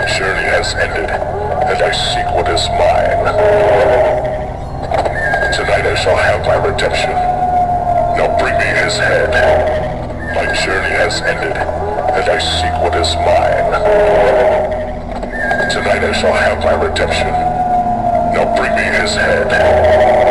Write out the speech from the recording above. My journey has ended, and I seek what is mine. Tonight I shall have my redemption. Now bring me his head. My journey has ended, and I seek what is mine. Tonight I shall have my redemption. Now bring me his head.